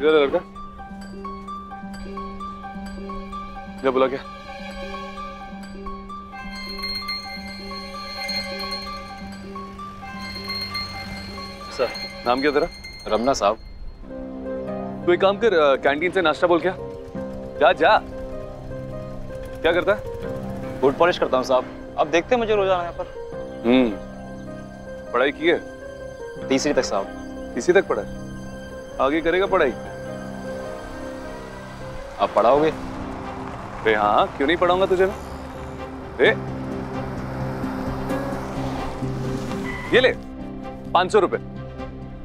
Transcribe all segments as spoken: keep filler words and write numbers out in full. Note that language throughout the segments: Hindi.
किधर है लड़का? क्या बोला क्या? सर नाम क्या तेरा? रमना साहब। तू एक काम कर, कैंटीन से नाश्ता बोल क्या? जा जा। क्या करता है? बूट पॉलिश करता हूँ साहब। अब देखते हैं मुझे रोजाना यहाँ पर। हम्म। पढ़ाई की है? तीसरी तक साहब। तीसरी तक पढ़ा है? आगे करेगा पढ़ाई? आप पढ़ाओगे? अरे हाँ, क्यों नहीं पढ़ाऊंगा तुझे ना। ये ले पाँच सौ रुपए।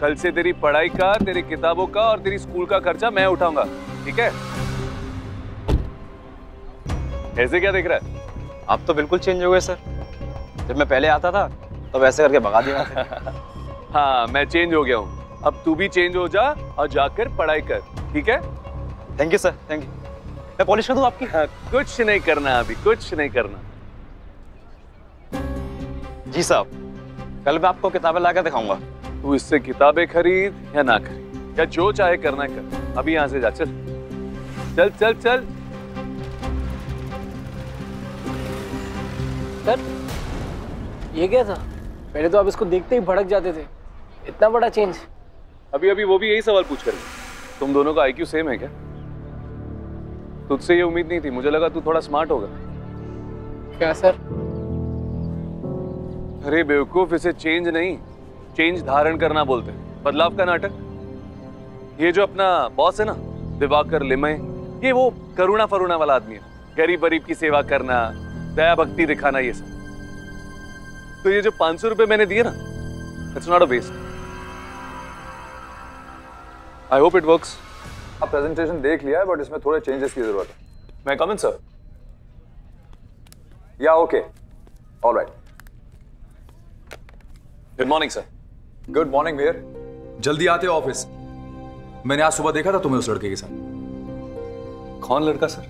कल से तेरी पढ़ाई का, तेरी किताबों का और तेरी स्कूल का खर्चा मैं उठाऊंगा, ठीक है? ऐसे क्या देख रहा है? आप तो बिल्कुल चेंज हो गए सर। जब मैं पहले आता था तब ऐसे करके भगा दिया। हाँ मैं चेंज हो गया हूँ। अब तू भी चेंज हो जा और जाकर पढ़ाई कर, ठीक है? Thank you sir, thank you. मैं पॉलिश कर दूं आपकी? हाँ, कुछ नहीं करना अभी, कुछ नहीं करना। जी साहब, कल मैं आपको किताबें लाकर दिखाऊंगा। तू इससे किताबें खरीद या ना खरीद, या जो चाहे करना कर। अभी यहाँ से जा, चल चल चल चल। सर ये क्या था? पहले तो आप इसको देखते ही भड़क जाते थे, इतना बड़ा चेंज। अभी अभी वो भी यही सवाल पूछ कर, तुम दोनों का आईक्यू सेम है क्या? तुझसे ये उम्मीद नहीं थी, मुझे लगा तू थोड़ा स्मार्ट होगा। क्या सर? अरे बेवकूफ, इसे चेंज नहीं, चेंज धारण करना बोलते हैं, बदलाव का नाटक। ये जो अपना बॉस है ना, दिवाकर लिमय, ये वो करुणा फरुणा वाला आदमी है। गरीब गरीब की सेवा करना, दया भक्ति दिखाना, ये सब। तो ये जो पांच सौ रुपये मैंने दिए ना, it's not a waste. I hope it works. आप प्रेजेंटेशन देख लिया है, बट इसमें थोड़े चेंजेस की जरूरत है। मैं कमेंट सर? या okay, all right. Good morning sir. Good morning Mihir. जल्दी आते हो ऑफिस? मैंने आज सुबह देखा था तुम्हें उस लड़के के साथ। कौन लड़का सर?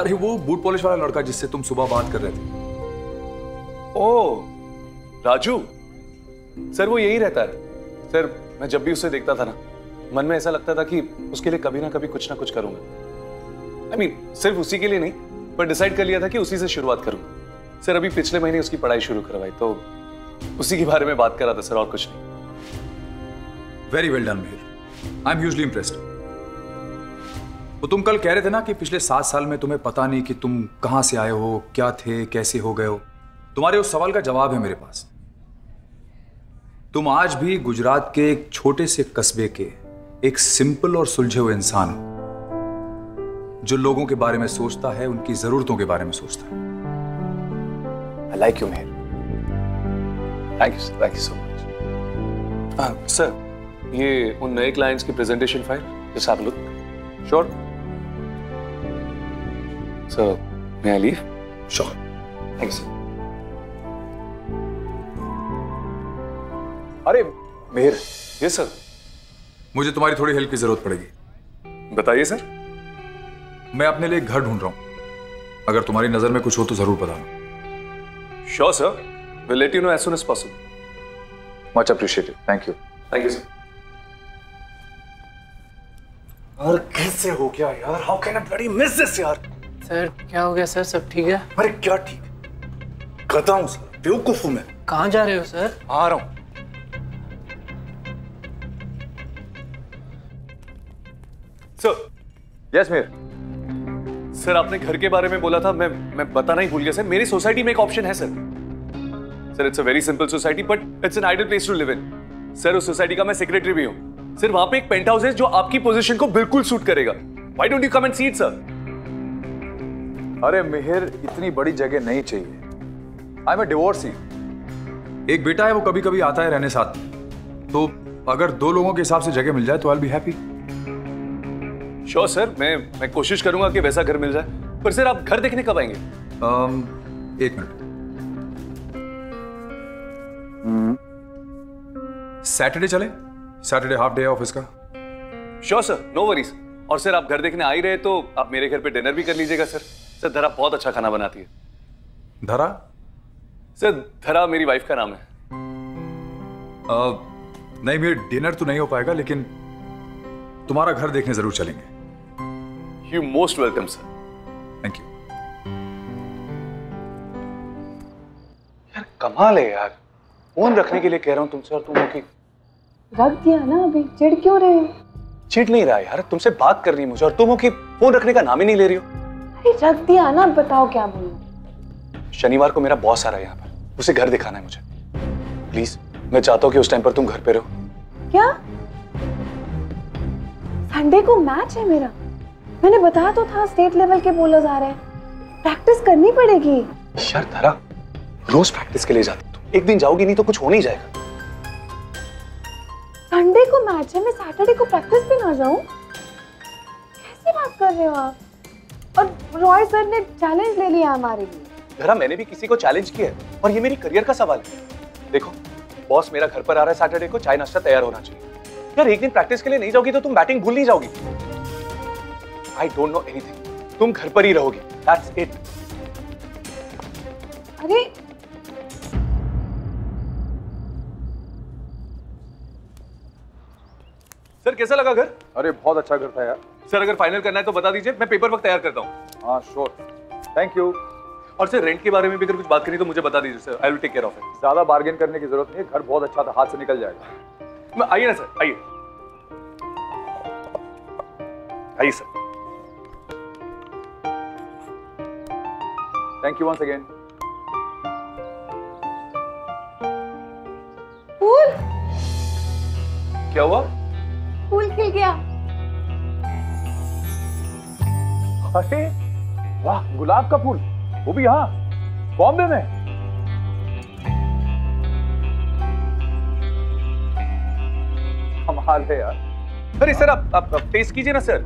अरे वो बूट पॉलिश वाला लड़का जिससे तुम सुबह बात कर रहे थे। ओह राजू सर, वो यही रहता है सर। मैं जब भी उसे देखता था ना, मन में ऐसा लगता था कि उसके लिए कभी ना कभी कुछ ना कुछ करूंगा। आई मीन सिर्फ उसी के लिए नहीं, पर डिसाइड कर लिया था कि उसी से शुरुआत करूंगा। सर अभी पिछले महीने उसकी पढ़ाई शुरू करवाई, तो उसी के बारे में बात कर रहा था सर, और कुछ नहीं। Very well done Mihir, I am hugely impressed. तो तुम कल कह रहे थे ना कि पिछले सात साल में तुम्हें पता नहीं कि तुम कहां से आए हो, क्या थे, कैसे हो गए हो। तुम्हारे उस सवाल का जवाब है मेरे पास। तुम आज भी गुजरात के एक छोटे से कस्बे के एक सिंपल और सुलझे हुए इंसान हो, जो लोगों के बारे में सोचता है, उनकी जरूरतों के बारे में सोचता है। I like you Mihir. Thank you sir, thank you so much. हाँ सर, ये उन नए क्लाइंट्स की presentation file, just have a look. Sure sir, may I leave? Sure, thank you sir. अरे मिहिर। ये सर, मुझे तुम्हारी थोड़ी हेल्प की जरूरत पड़ेगी। बताइए सर। मैं अपने लिए घर ढूंढ रहा हूं, अगर तुम्हारी नजर में कुछ हो तो जरूर बताना। Sure sir, will let you know as soon as possible. Much appreciated, thank you. Thank you sir. और कैसे हो गया यार? How can I bloody miss this यार? सर क्या हो गया सर? सब ठीक है? अरे क्या ठीक है, कहता हूँ सर बेवकूफ हूं मैं। कहाँ जा रहे हो सर? आ रहा हूँ। सर। यस मिहिर। सर आपने घर के बारे में बोला था, मैं मैं बताना ही भूल गया सर। मेरी सोसाइटी में एक ऑप्शन है sir. Sir it's a very simple society, but it's an ideal place to live in. Sir उस सोसाइटी का मैं सेक्रेटरी भी हूँ सर। वहां पे एक पेंट हाउस है जो आपकी पोजीशन को बिल्कुल सूट करेगा। Why don't you come and see it sir? अरे मिहिर, इतनी बड़ी जगह नहीं चाहिए। I am a divorcee. एक बेटा है, वो कभी कभी आता है रहने साथ, तो अगर दो लोगों के हिसाब से जगह मिल जाए तो I will be happy. Sure sir, मैं मैं कोशिश करूंगा कि वैसा घर मिल जाए। पर सर आप घर देखने कब आएंगे? um, एक मिनट। सैटरडे चले? सैटरडे हाफ डे है ऑफिस का। Sure sir, no worries. और सर आप घर देखने आ ही रहे तो आप मेरे घर पे डिनर भी कर लीजिएगा सर। सर धरा बहुत अच्छा खाना बनाती है। धरा? सर धरा मेरी वाइफ का नाम है। uh, नहीं मेरे डिनर तो नहीं हो पाएगा, लेकिन तुम्हारा घर देखने जरूर चलेंगे। You most welcome sir. Thank you. यार कमाल है यार, फोन रखने के लिए कह रहा हूँ तुमसे और तुम कि रख दिया ना। अभी चिढ़ क्यों रहे हो? चिढ़ नहीं रहा यार, तुमसे बात करनी है मुझे और तुम हो कि फोन रखने का नाम ही नहीं ले रही हो। अरे रख दिया ना, बताओ क्या बोलूं। शनिवार को मेरा बॉस आ रहा है यहाँ पर, उसे घर दिखाना है मुझे। प्लीज मैं चाहता हूँ कि उस टाइम पर तुम घर पे रहो। क्या संडे को मैच है मेरा? मैंने बताया तो था स्टेट लेवल के बॉलर्स आ रहे हैं, प्रैक्टिस करनी पड़ेगी। यार धरा रोज प्रैक्टिस के लिए जाती तुम, एक दिन जाओगी नहीं तो कुछ हो नहीं जाएगा। संडे को मैच है, मैं सैटरडे को प्रैक्टिस भी ना जाऊं? कैसी बात कर रहे हो आप? और रॉय सर ने चैलेंज ले लिया हमारे लिए। धरा मैंने भी किसी को चैलेंज किया है और ये मेरी करियर का सवाल है। देखो बॉस मेरा घर पर आ रहा है सैटरडे को, चाय नाश्ता तैयार होना चाहिए। यार एक दिन प्रैक्टिस के लिए नहीं जाओगी तो तुम बैटिंग भूल नहीं जाओगी। आई डोंट नो एनीथिंग, तुम घर पर ही रहोगी, दैट्स इट। अरे सर कैसा लगा घर? अरे बहुत अच्छा घर था यार। सर अगर फाइनल करना है तो बता दीजिए, मैं पेपर वर्क तैयार करता हूँ। हाँ श्योर, थैंक यू। और सर रेंट के बारे में भी अगर कुछ बात करनी तो मुझे बता दीजिए sir, I will take care of it. ज्यादा बार्गेन करने की जरूरत नहीं है, घर बहुत अच्छा था, हाथ से निकल जाएगा। आइए ना सर, आइए आइए sir. Thank you once again. फूल क्या हुआ? फूल खिल गया। अरे वाह, गुलाब का फूल, वो भी यहाँ बॉम्बे में। हाल है यार। अरे सर आप, आप, आप टेस्ट कीजिए ना सर।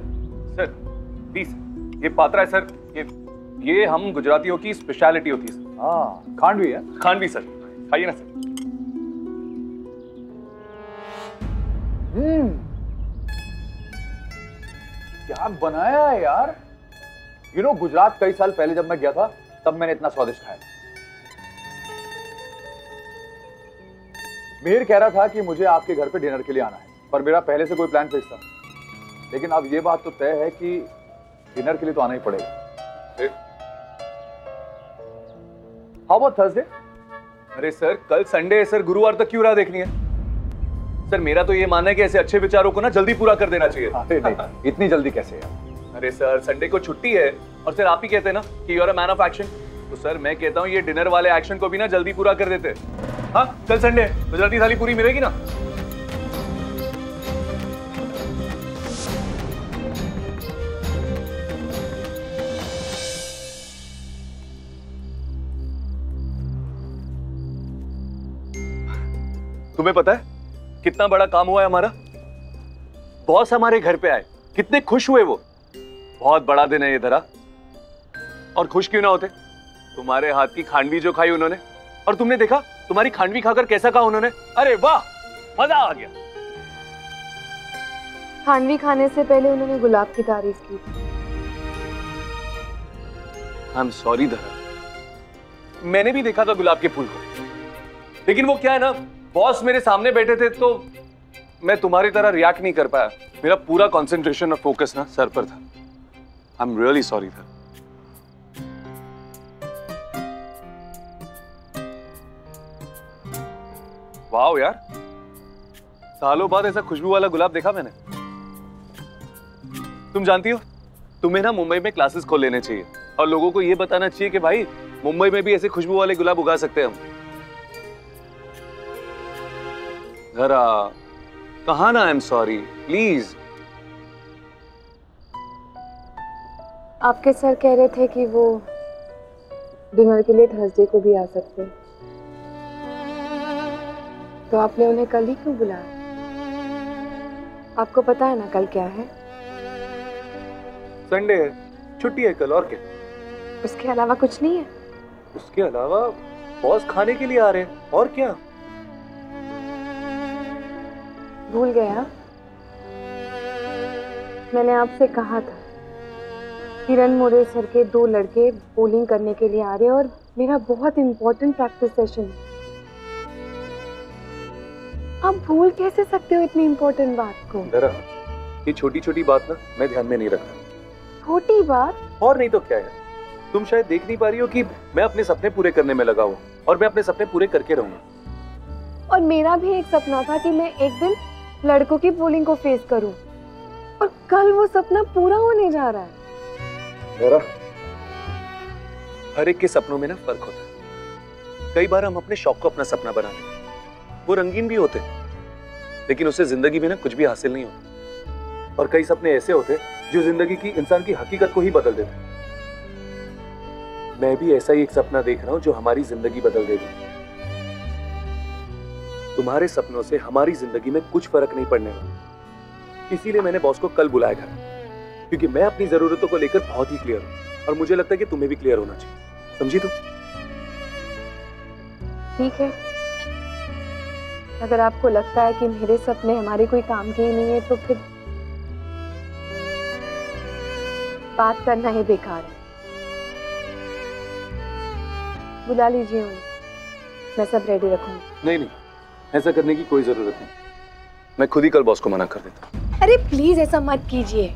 सर प्लीज, ये पात्रा है सर, ये ये हम गुजरातियों की स्पेशलिटी होती है। हाँ खांडवी है, खांडवी सर, खाइए ना सर। हम्म, क्या बनाया है यार। यू नो गुजरात कई साल पहले जब मैं गया था तब मैंने इतना स्वादिष्ट खाया। मिहिर कह रहा था कि मुझे आपके घर पे डिनर के लिए आना है, पर मेरा पहले से कोई प्लान फिक्स था। लेकिन अब ये बात तो तय है कि डिनर के लिए तो आना ही पड़ेगा। How about Thursday? अरे सर कल संडे है सर, गुरुवार तक क्यों राह देखनी है? सर मेरा तो ये मानना है कि ऐसे अच्छे विचारों को ना जल्दी पूरा कर देना चाहिए। अरे नहीं, इतनी जल्दी कैसे यार। अरे सर संडे को छुट्टी है और सर आप ही कहते हैं ना कि you are a man of action, तो सर मैं कहता हूँ ये डिनर वाले एक्शन को भी ना जल्दी पूरा कर देते। हाँ कल संडे गुजराती थाली पूरी मिलेगी ना। तुम्हें पता है कितना बड़ा काम हुआ है हमारा? बॉस हमारे घर पे आए, कितने खुश हुए वो। बहुत बड़ा दिन है ये धरा। और खुश क्यों ना होते, तुम्हारे हाथ की खांडवी जो खाई उन्होंने। और तुमने देखा तुम्हारी खांडवी खाकर कैसा कहा उन्होंने, अरे वाह मजा आ गया। खांडवी खाने से पहले उन्होंने गुलाब की तारीफ की। I'm sorry धरा, मैंने भी देखा था गुलाब के फूल को, लेकिन वो क्या है ना बॉस मेरे सामने बैठे थे तो मैं तुम्हारी तरह रिएक्ट नहीं कर पाया। मेरा पूरा कॉन्सेंट्रेशन और फोकस ना सर पर था। I am really sorry Dhara. Wow यार, सालों बाद ऐसा खुशबू वाला गुलाब देखा मैंने। तुम जानती हो तुम्हें ना मुंबई में क्लासेस खोल लेने चाहिए और लोगों को यह बताना चाहिए कि भाई मुंबई में भी ऐसे खुशबू वाले गुलाब उगा सकते हैं हम। जरा कहा ना आई एम सॉरी प्लीज। आपके सर कह रहे थे कि वो डिनर के लिए थर्सडे को भी आ सकते हैं, तो आपने उन्हें कल ही क्यों बुलाया? आपको पता है ना कल क्या है? संडे है, छुट्टी है कल, और क्या? उसके अलावा कुछ नहीं है। उसके अलावा बॉस खाने के लिए आ रहे हैं, और क्या? भूल गया, मैंने आपसे कहा था किरण मोरे सर के दो लड़के बोलिंग करने के लिए आ रहे हैं और मेरा बहुत इंपॉर्टेंट प्रैक्टिस सेशन है। आप भूल कैसे सकते हो इतनी इंपॉर्टेंट बात को? ये छोटी छोटी बात ना मैं ध्यान में नहीं रखता। छोटी बात? और नहीं तो क्या है। तुम शायद देख नहीं पा रही हो कि मैं अपने सपने पूरे करने में लगा हूँ और मैं अपने सपने पूरे करके रहूंगा। और मेरा भी एक सपना था कि मैं एक दिन लड़कों की बुलिंग को फेस करूं, और कल वो सपना पूरा होने जा रहा है। मेरा हर एक के सपनों में ना फर्क होता है। कई बार हम अपने शौक को अपना सपना बना लेते, वो रंगीन भी होते, लेकिन उससे जिंदगी में ना कुछ भी हासिल नहीं होता। और कई सपने ऐसे होते जो जिंदगी की इंसान की हकीकत को ही बदल देते। मैं भी ऐसा ही एक सपना देख रहा हूं जो हमारी जिंदगी बदल देगी। तुम्हारे सपनों से हमारी जिंदगी में कुछ फर्क नहीं पड़ने वाला। इसीलिए मैंने बॉस को कल बुलाया था, क्योंकि मैं अपनी जरूरतों को लेकर बहुत ही क्लियर हूं और मुझे लगता है कि तुम्हें भी क्लियर होना चाहिए। समझी तुम? ठीक है, अगर आपको लगता है कि मेरे सपने हमारे कोई काम के ही नहीं है तो फिर बात करना ही बेकार है। बुला लीजिए उन्हें, मैं सब रेडी रखूंगी। नहीं नहीं, ऐसा करने की कोई जरूरत नहीं। मैं खुद ही कल बॉस को मना कर देता हूँ। अरे प्लीज ऐसा मत कीजिए,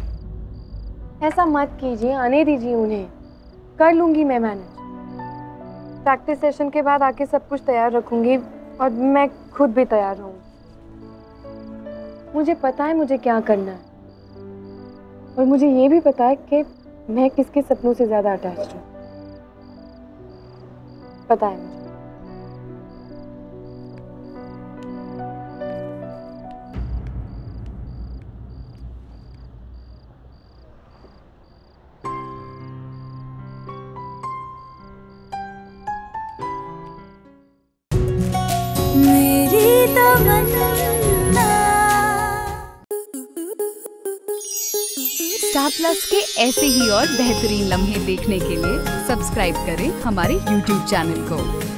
ऐसा मत कीजिए, आने दीजिए उन्हें, कर लूंगी मैं मैनेज। प्रैक्टिस सेशन के बाद आके सब कुछ तैयार रखूंगी और मैं खुद भी तैयार रहूंगी। मुझे पता है मुझे क्या करना है, और मुझे ये भी पता है कि मैं किसके सपनों से ज्यादा अटैच हूँ। पता है मुझे। स्टार प्लस के ऐसे ही और बेहतरीन लम्हे देखने के लिए सब्सक्राइब करें हमारे यूट्यूब चैनल को।